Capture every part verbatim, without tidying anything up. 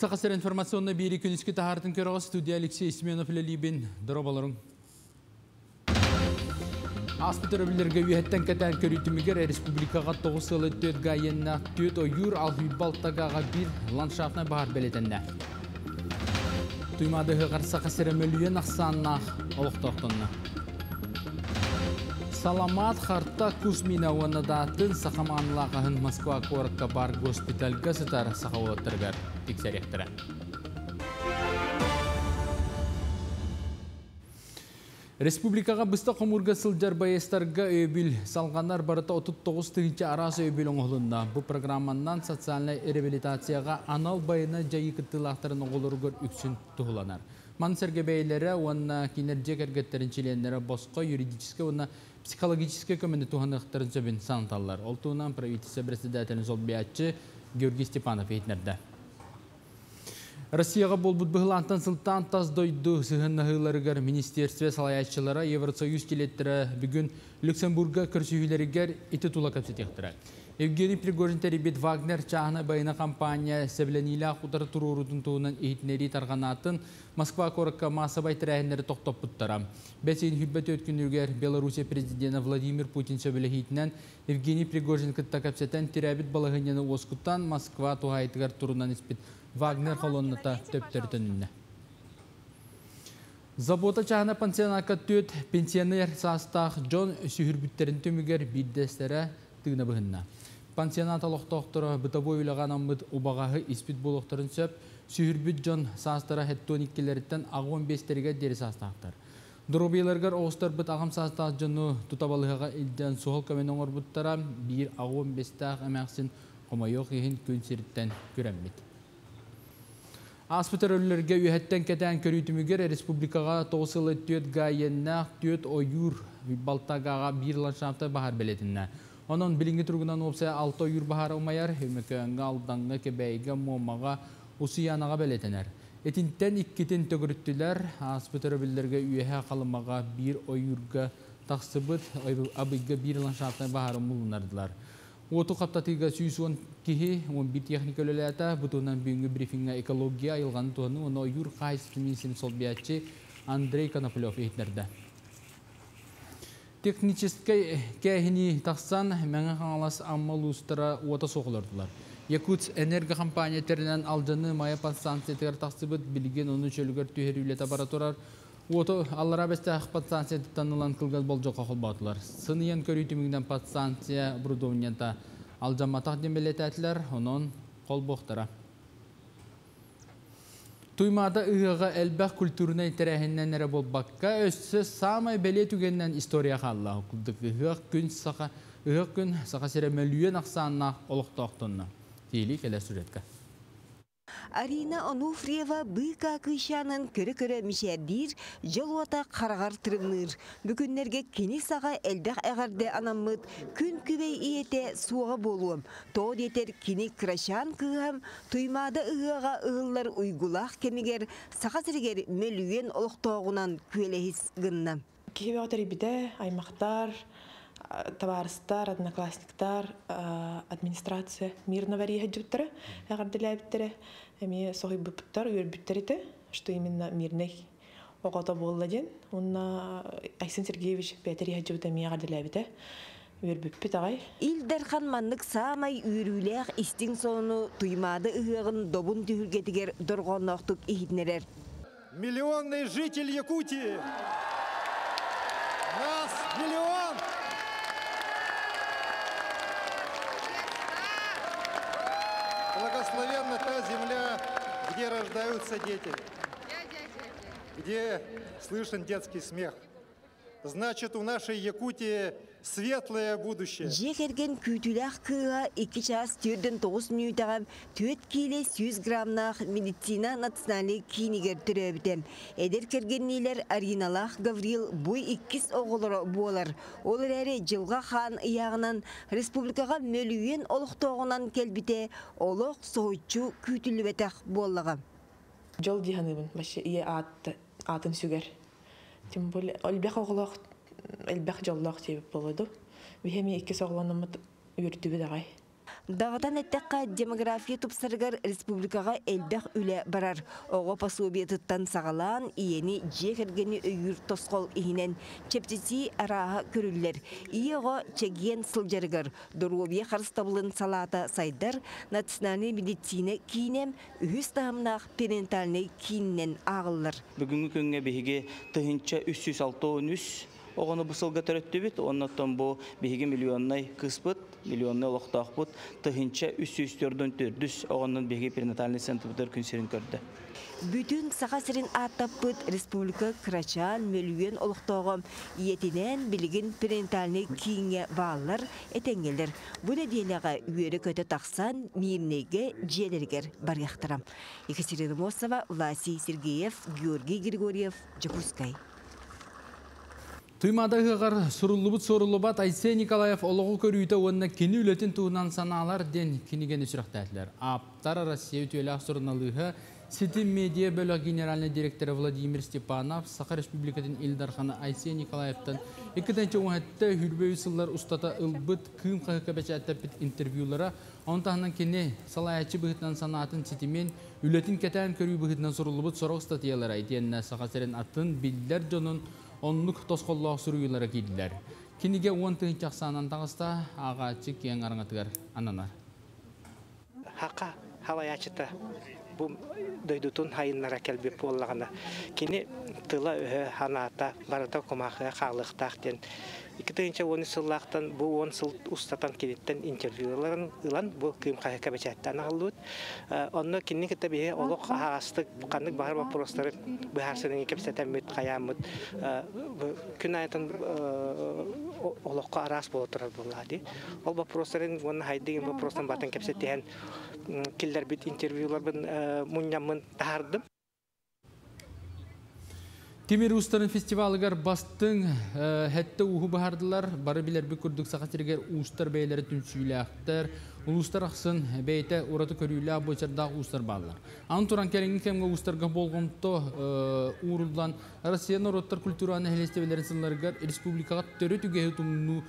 Саха сирэ информационный бири күнүскү тахартын көрөгө студия Алексей Семенов лебин дробаларын. Асты төрөбүлөргө үйөттөн кетен көрүтүмүгөр республикага тогуз ылы төрт гайенна төрт оюр алып балтагага бир ландшафтна баар белетенде. Туймады гар Саха сирэ мөлүйөн аксанна олуктоктонна. Salamat harta kuzmina vanadatin sahamanlağın Moskva korka bar hospital gazetar sahavatırgar tikselektire. Respublikaga bısta komurga sıljar bayestarga öbil salganar barata otuz toğuz arası öbil oğulunda. Bu programmandan sosyal rehabilitasiyaga anal bayına jayı kıtılahtırın oğulurgur üksün tuhulanar. Manserge beylere, ona kinerjik ergetlerin çilenlere bosko, yuridiske, ona psikolojiske kömende tuhanıqtırın cebin santallar. Oltuğunan pravitisi presidentinin zolbiyatçı Georgi Stepanov eğitnerde. Россияға бол бұдбығылантын сылтан таз дойды сығынығыларығыр министерстве салаятшылары Евросоюз келеттірі бүгін Люксембургға көрсігілерігер иті тула көпсетектірі. Евгений Пригожин тәребет Вагнер чағына байына кампания сәбіленілі құтары тұру ұрудың туынан ехетінері тарғанатын Москва қорыққа масабай тірәйіндері тоқтап бұттырам. Бәсейін хүлбәті өткінігер Белорусия президенті Владимир Путин сөбілігейтінен Евгений Пригожин күтті көпсеттен тәребет балығынені осқұттан Москва туғайтығар тұрынан іспет. Вагнер колонната төптөрдүнүнө. Забота чагына пансионатка төт пенсионер састах жон сүрбүттерин төмүгөр биддестере тыгына быгына. Пансионат алоктоктору бытовой уйлаган амыт убагагы испит болокторун сөп сүрбүт жон састара хеттониккелерден он бестерге дери састахтар. Дробейларгар оостор быт агам састах жону тутабалыга илден сухол көмөнөңөр буттара бир он бестаг эмексин комоёк эгин күнсүрттен көрөмбүт. Аспытарөллерге үйеттен кетен көрүйтүмүгер республикага тогуз ылы төрт гайенна төрт оюр балтагаға бир ландшафты баһар белетинне. Онун билинги тургунан опция алты оюр баһар алмаяр, өмөкөңгө алдаңгы кебейге момага усуянага белетенер. Этинтен иккитин төгүрүттүлөр аспытарөллерге үйе калымага бир оюрга таксыбыт абыйга бир ландшафты баһар мулунардылар. Otu kaptatıyla süyüsün ki on bir teknik ölülerde butunan büyüğü briefinga ekologiya ayılganı tuhanı onu yur kayıs filminin solbiyatçı Andrei Kanopolov eğitlerde. Tekniçistke kehini taksan menge kanalası ammalı ustara ota soğulardılar. Yakut enerji kampanya terinen alcanı maya pastansiyetikler taksibit bilgen onu çölüger tüherüyle tabaratorar. Oto allara beste patsansiye tanılan kılgaz bolca kakıl batılar. Sınıyan körüytümünden patsansiye brudovnyanta alcanma takdim beletetler, onun kol bohtara. Tuymada ıhığa elbək kültürüne terehinden nere bol bakka, özse samay belet ügenden istoriya kallahu kıldık. Ihıq gün Саха сирэ mölüyen aksanına olukta oqtunna. Deyilik ele süretka. Арина Онуфриева быка кышанын көрі-көрі мишәдир, жол ота қарағар түрімнір. Бүгіндерге кені саға әлдәқ әғарды анамыд, күн күбей иете суға болуым. Тоғд етер кені крашан кығам, туймады ұғыға ұғылар ұйгулақ кемігер, саға сіргер мөлуен олықтоғынан көләхіс ғынна. Кейбе отыр ебіде аймақтар, товарыстар, одноклассниктар, администрация мирного региона, агардилябиттары, эми сохи буттар, юрбиттарите, что именно мирных окота болладен, онна Айсен Сергеевич Петер Яджута ми агардилябите. Илдерхан маннык саамай үйрүлээх истин сону туймады ыгыгын добун түһүлгетигер доргоноктук ийитнелер. Миллионный житель Якутии! Нас миллион! Благословенна та земля, где рождаются дети, где слышен детский смех. Значит, у нашей Якутии светлое будущее. Жекерген күтүләк кыга эки час төрдөн тогуз мүнөттөгө төрт киле жүз граммнах медицина националдык кинигер төрөбүтөм. Эдер кергенилер Ариналах Гаврил буй иккис оголоро болор. Олар эре жылга хан ягынан республикага мөлүйөн олуктогунан келбите олук сойчу күтүлүбөтөк боллага. Жол дигенин башы ие ат атын сүгөр. Тем более, альбех оглох, альбех жоллох тебе поводу. Вихеми икки согланымыт юртүбі дағай. Dağıdan etteqqa demografiya tupsargar Respublikağa elbaq üle barar. Oğo pasobiyatittan sağalan, iyeni jekirgeni öyür tosqol ihinen. Çeptisi araha körüller. İyoğo çegiyen sıljargar. Dorobiya xarıstabılın salata saydar. Nationalni meditsina kinem, ühüs tahamnaq perentalni kininen ağıllar. Bugünkü künge bihige tıhınca üç yüz altı on üç. Oğunu bu sılga töröttübüt, onunattan bu bihige milyonlay kıspıt. Milyonlu olaqtaq bud, tığınca üç yüz dört yüz oğunun belge perinatalini sentabıdır künserin gördü. Bütün saha sirin attap bud, Respublika Kıraçan, Mölüyen olaqtağım, yetinen bilgin perinatalini kiyinge bağlar, etengeler. Bu nedeniga üyeri kötü taqsan, mirnege, jelerger bar yaxtıram. Yekaterina Mosova, Vlasiy Sergeyev, Georgiy Grigoryev, Japuskay. Туймадагыр сурулубут сурулубат Айсей Николаев олоғу көрүйті онына кені үлетін туынан саналар ден кенеген үшірақтәділер. Аптара Россия өтелі ақсұрыналығы Сетім медиа бөлі генеральный директоры Владимир Степанов Саха Республикатын Илдарханы Айсей Николаевтан екітінші оңғатты хүрбе үсіллар ұстата ұлбыт күйім қақықабәчі әттәппет интервьюлара онтағынан кені салаячы бұғытнан санатын сетімен үлетін кәтән көрүй бұғытнан сұрылыбыт сұрық статиялар айтеніне Саха сирэн атын білдер жонын Onluk toskolluğa sürüyülara giydiler. Kinige on tığınçak sanan tağısta ağaçı keyin arınatıgar ananar. Haqa havayaçıta bu doydutun hayınlara kelbep ollağına. Kini tıla öhe hanata barata kumakıya kağlıqtağden. İki tığınça on yıllaqtan bu on yıl ustatan kilitten interviewların ilan bu kıyımkaya kabeçetten ağıllıdır. Onunla kini kitabiye oluq ağastık kanlık bahar vaporosları baharsının kepsetemmet kayamıt. Kün ayetun oluqqa aras bulutur bulladı. Ol vaporosların onun haydiğin vaporosların batın kepsetiyen killer bit interviewların munyamın tahardım. Temir Usta'nın festivalıgar bastın, hatta uhu bahardılar, barı biler bir kurduk sağatırgar Uustar beyleri tümsüyle aktar, Uustar aksın beyte uğratı körüyle boçardağ Uustar bağlar. Anturan kelinin kemge Uustarga bolğumto uğruldan, Rusya'nın orotlar kültüranı helestevelerin sınırlargar, Respublikağa törü tügehi tümünü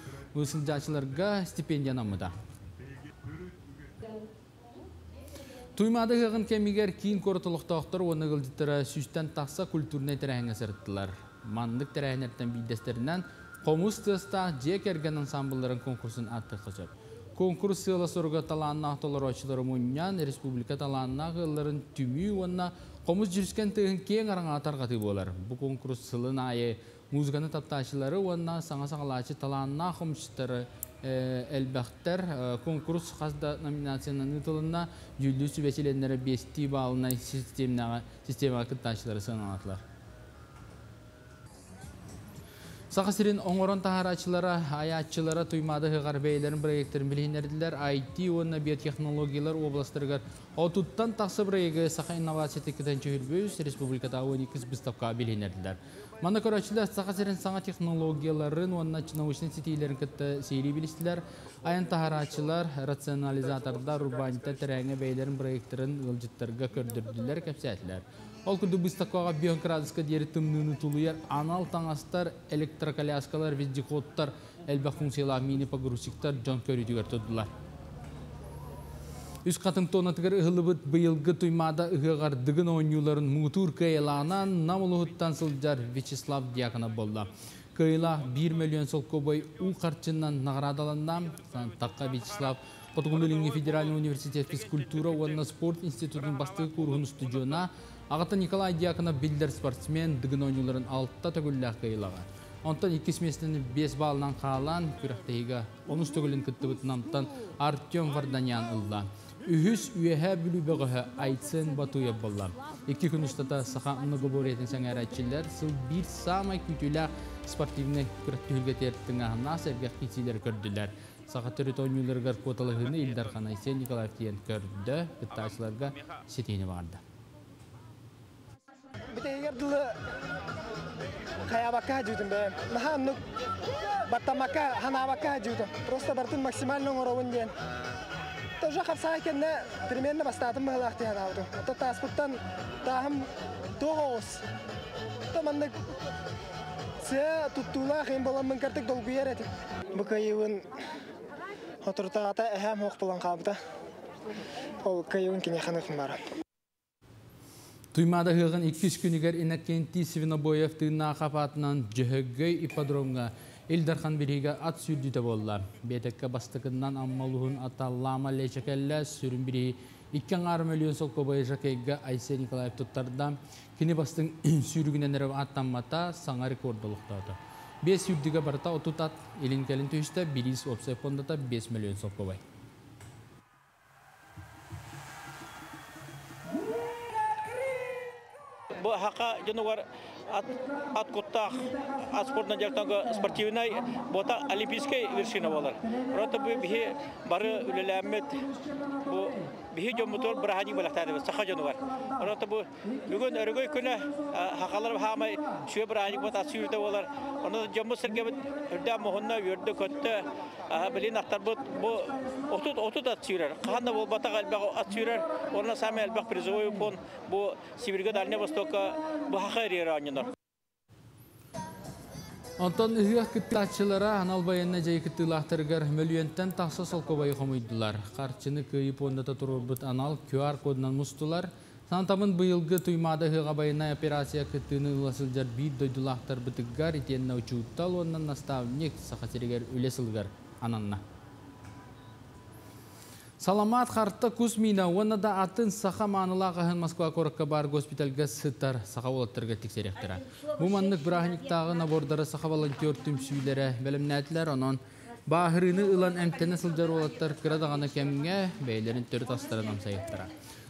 sınırcağçılarga stipendiyan amıda. Tuymadı hıgın kemiger kiyin korutuluqtağıqtır onu gıldıttıra süsten taqsa kültürüne terahine sırttılar. Mandık terahinertten bildesterinden Qomus Tığısta Jek Ergen ansambılların konkursun attı kıçıp. Konkurs sığla soruga talanına ahtolar oçıları munyan, Respublika talanına ağılların tümü onunla Qomus Jürisken Tığın keyin arana atargatı bolar. Bu konkurs sığlın ayı muzganı taptaşıları onunla sana sağlaçı talanına ahımçıları Elbaktar konkurs xasda nominasiyanın yutulunda yüldüsü vesilenlere besti bağlına sistemi akıt taşları sanatlar. Saha sirin onoran taharaçılara, ayatçılara tuymadı hıgar beylerin proyektörün bilinirdiler. I T onunla biyoteknologiyalar oblastırgar. Otuttan taqsı proyegi Saha innovasiya tekitінші hürbüyüz Respublikada on iki bıstavka bilinirdiler. Manda koraçılar Saha sirin sana teknologiyaların onunla çınavışını sitelerin kıtta seyri biliştiler. Ayın taharaçılar rasyonalizatorda urbanite terenge beylerin proyektörün ılcıttırga kördürdüler, kapsayetler. Ол күрді бұстақуаға биоңкрадысқа дері тымның ұтылуяр анал таңастар, электрокаляскалар, вездеходтар, әлбәк функциялы мини погрузчиктар жон көрідігер тұдылар. Үз қатың тонатығыр ұғылыбыт бұйылғы тұймада ұғығар дығын ойнюларын мұтур кәйланан намылығыттан сылдар Вячеслав Дьякона болды. Кәйла бір миллион солқы бой ұл қарчыннан нағырадаландан, таққа Вячеслав Қотығылыңы Федеральный университет физкультура уанна спорт институтын бастығы құрғын студиона Ағата Николай Дьякона білдер спортсмен дүгін ойнуларын алтыда төгілі ақайлаға. Онтан икес месінің бес балынан қалан күріқтейгі он үш төгілін күтті бұтынамтан Артем Варданян ұлда. Үхіс үйәхә бүлі бұғығы айтсын батуя болла. Екі күн ұстата сақа ұнығы бөретін сәңәр әтчілер сыл бір самай күтілі спортивіне күрікті үлгетертің ағына сәргәқ кетселер көрділер. Сақа түрі тойнулырғар қоталығыны Илдархан Айсей Николаев дейін көрді, бітташыларға сетейіні барды. Битегер дылы каябакка жүдім бе. Наха нұк баттамакка, ханабакка жүдім. Просто бартын максимальный оңыровын ден. Тоже қапсаға кенде примерно бастадым бағылақ деген ауды. Ото таспыттан тағым тоғыз. Ото мандық сия тұттуылақ ең боламын кәртік долгүйер етіп. Бұқайығын Oturduğada hem hoqtulan qabda. Ol kayun kine xanıqım var. Tuymada hığın iki üç günüger inakkenti Svinoboyevtığına qapatından Jehögöy ipodromga Илдархан Бирига ат сүрдүтө болла. Бетекке бастыкынан аммалуун аталлама лечекелле сүрүн бири iki nokta beş миллион сокко байжакеге Айсей Николаев туттарда кини бастын сүрүгүнөн эреп аттанмата саңа рекорддулуктады. beş сүрдүгө барта отутат элин келин төштө бирис опсепондата beş миллион сокко бай. Bu haka janowar at at kotak at sportna jaktanga sportivnay bota olimpiyskiy vershina bolar. Rota bu bihe barı ülelemet bu bihe jomotor brahani bolaktarı saha janowar. Rota bu bugün örgüy küne hakalar hamay şu brahani bota sürde bolar. Onu jamu serge ördä mohonna yörde kötte bilin aktar bu otuz otuz at sürer. Qanna bol bota galba at sürer. Orna samel baq prizoy pon bu Sibirga dalne bostok bu hakkari ranyanlar. Anton Hüya kitlaçılara Hanal bayanına jaykıtılahtırgar Mölüyenten tahsa solkobayı koydular. Karçını kıyıp onda tuturup Anal Q R kodundan mustular. Santamın bu yılgı tuymada Hüya bayanına operasya kıtığını ulasılcar bir doydulahtır bıtıkgar itiyenine uçuğuttal ondan nastavnik Saha sirəgar ülesılgar ananına. Salamat harta Kuzmina, ona da atın saha manılağın Moskva korukka bar gospitalga sıtar saha olattırga tikserektira. Bu manlık Brahanik'tağın abordara saha volontör tümsüylere belimnetler onun bahırını ilan emtene sılcar olattar kıradağına kemge beylerin törü tastarından sayıktira.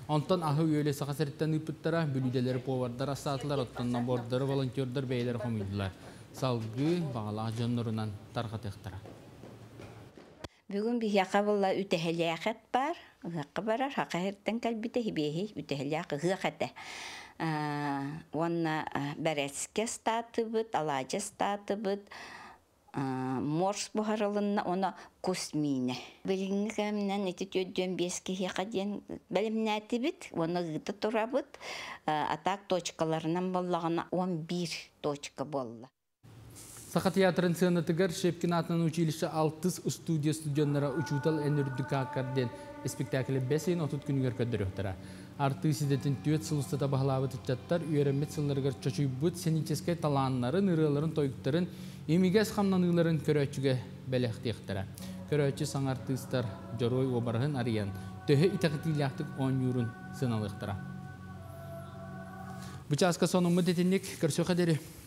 Ondan ahı öyle saha seritten üpüttara bülüdeleri povardara saatlar ottan abordara volontördür beyler komuydular. Salgı bağlağı canlarından tarqat ektira. Bugün bir yakabılla ütehliyakat var, yakabarar, hakikaten kalbite hibehi ütehliyak hıkate. Ona beretske statı bud, alaca statı bud, mors buharalına ona Kuzmina. Belirgin kamından etütüdüğüm beski hıkaten belimneti bud, ona gıda turabud, atak toçkalarından bollağına on bir toçka bolla. Saha teatrın sığınatıgar Şepkin Atnan Uçilişi altı studiya stüdyonlara uçutal enürdük akarden espektakili besin otuz günüger ködürüktara. Artı sizdetin tüet sılıstada bağlavı tüccatlar, üyeremet sılırgar çocuğubut, seniteskay talanların, ırıların, toyukların, emigaz hamlanıların köröçüge belektiktara. Köröçü sanartıstar Joroy Obarhın arayan, töhe itakıtilahtık on yurun sığınalıktara. Bıçaska sonu müddetinlik, kırsöğe deri.